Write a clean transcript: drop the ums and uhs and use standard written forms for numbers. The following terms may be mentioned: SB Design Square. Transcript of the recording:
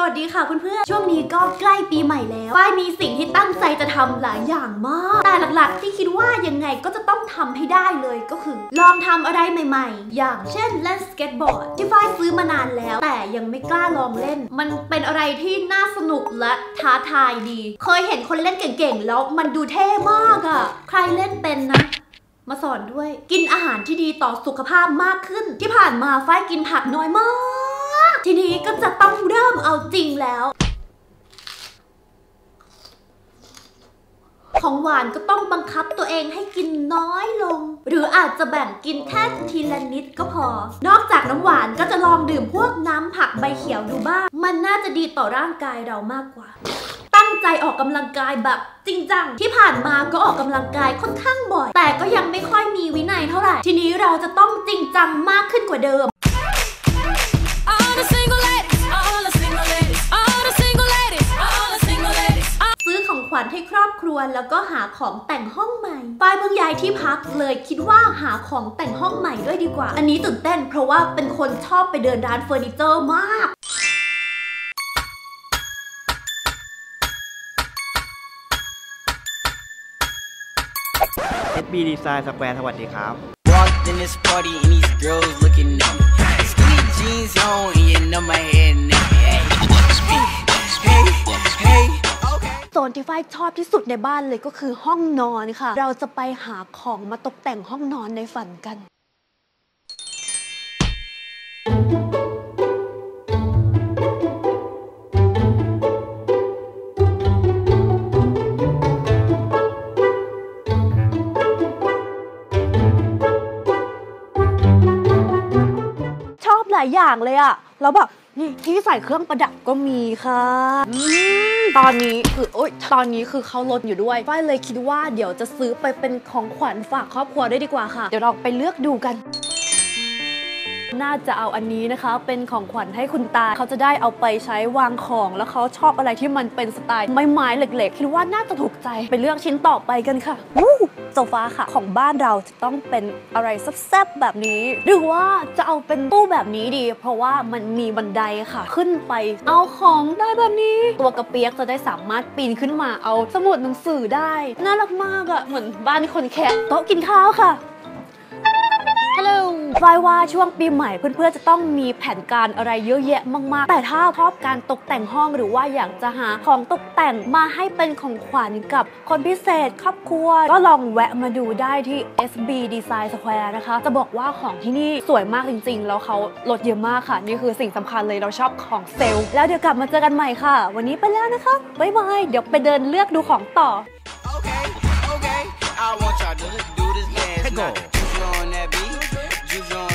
สวัสดีค่ะเพื่อนๆช่วงนี้ก็ใกล้ปีใหม่แล้วฝ้ายมีสิ่งที่ตั้งใจจะทำหลายอย่างมากแต่หลักๆที่คิดว่ายังไงก็จะต้องทำให้ได้เลยก็คือลองทำอะไรใหม่ๆอย่างเช่นเล่นสเก็ตบอร์ดที่ฝ้ายซื้อมานานแล้วแต่ยังไม่กล้าลองเล่นมันเป็นอะไรที่น่าสนุกและท้าทายดีเคยเห็นคนเล่นเก่งๆแล้วมันดูเท่มากอ่ะใครเล่นเป็นนะมาสอนด้วยกินอาหารที่ดีต่อสุขภาพมากขึ้นที่ผ่านมาฝ้ายกินผักน้อยมากทีนี้ก็จะต้องเริ่มเอาจริงแล้วของหวานก็ต้องบังคับตัวเองให้กินน้อยลงหรืออาจจะแบ่งกินแค่ทีละนิดก็พอนอกจากน้ำหวานก็จะลองดื่มพวกน้ำผักใบเขียวดูบ้างมันน่าจะดีต่อร่างกายเรามากกว่าตั้งใจออกกำลังกายแบบจริงจังที่ผ่านมาก็ออกกำลังกายค่อนข้างบ่อยแต่ก็ยังไม่ค่อยมีวินัยเท่าไหร่ทีนี้เราจะต้องจริงจังมากขึ้นกว่าเดิมขวัญให้ครอบครัวแล้วก็หาของแต่งห้องใหม่ฝ้ายเพิ่งย้ายที่พักเลยคิดว่าหาของแต่งห้องใหม่ด้วยดีกว่าอันนี้ตื่นเต้นเพราะว่าเป็นคนชอบไปเดินร้านเฟอร์นิเจอร์มากSB Design Square สวัสดีครับ Walked in this party and these girls looking at me. Skinny jeans on and you know my head now. Hey.โซนที่ฝ้ายชอบที่สุดในบ้านเลยก็คือห้องนอนค่ะเราจะไปหาของมาตกแต่งห้องนอนในฝันกันชอบหลายอย่างเลยอะเราแบบนี่ที่ใส่เครื่องประดับก็มีค่ะตอนนี้คือเขาลดอยู่ด้วยฝ้ายเลยคิดว่าเดี๋ยวจะซื้อไปเป็นของขวัญฝากครอบครัวได้ดีกว่าค่ะเดี๋ยวเราไปเลือกดูกันน่าจะเอาอันนี้นะคะเป็นของขวัญให้คุณตาเขาจะได้เอาไปใช้วางของแล้วเขาชอบอะไรที่มันเป็นสไตล์ไม้ๆเหล็กๆคิดว่าน่าจะถูกใจไปเลือกชิ้นต่อไปกันค่ะโซฟาค่ะของบ้านเราจะต้องเป็นอะไรแซ่บๆแบบนี้หรือว่าจะเอาเป็นตู้แบบนี้ดีเพราะว่ามันมีบันไดค่ะขึ้นไปเอาของได้แบบนี้ตัวกระเปี๊ยกจะได้สามารถปีนขึ้นมาเอาสมุดหนังสือได้น่ารักมากอะเหมือนบ้านคนแขกโต๊ะกินข้าวค่ะฝ้ายว่าช่วงปีใหม่เพื่อนๆจะต้องมีแผนการอะไรเยอะแยะมากๆแต่ถ้าชอบการตกแต่งห้องหรือว่าอยากจะหาของตกแต่งมาให้เป็นของขวัญกับคนพิเศษครอบครัวก็ลองแวะมาดูได้ที่ SB Design Square นะคะจะบอกว่าของที่นี่สวยมากจริงๆแล้วเขาลดเยอะมากค่ะนี่คือสิ่งสำคัญเลยเราชอบของเซลล์แล้วเดี๋ยวกลับมาเจอกันใหม่ค่ะวันนี้ไปแล้วนะคะบ๊ายบายเดี๋ยวไปเดินเลือกดูของต่อ Okay, I want y'all to do this dance now. Juju on that beat, Juju on